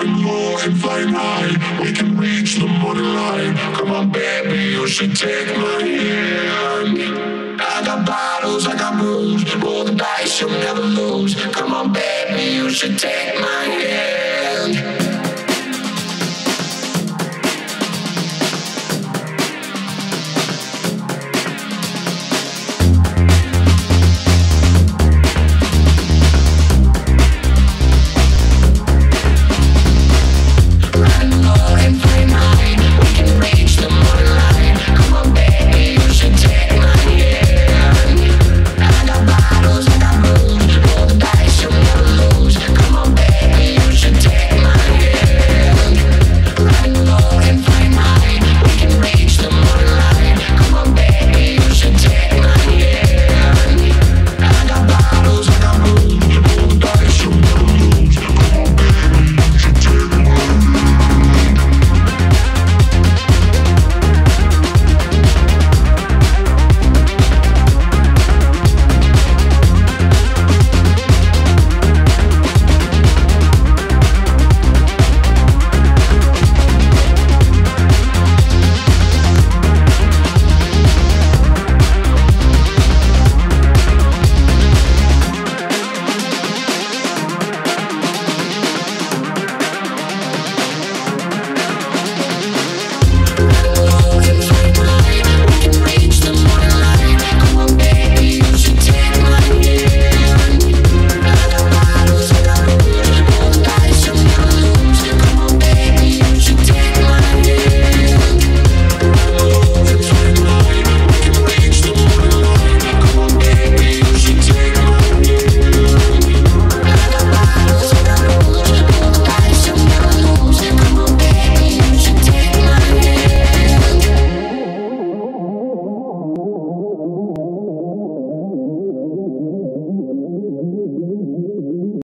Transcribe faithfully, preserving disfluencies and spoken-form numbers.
Riding low and flying high, we can reach the borderline. Come on, baby, you should take my hand. I got bottles, I got booze. Roll the dice, you'll never lose. Come on, baby, you should take my hand.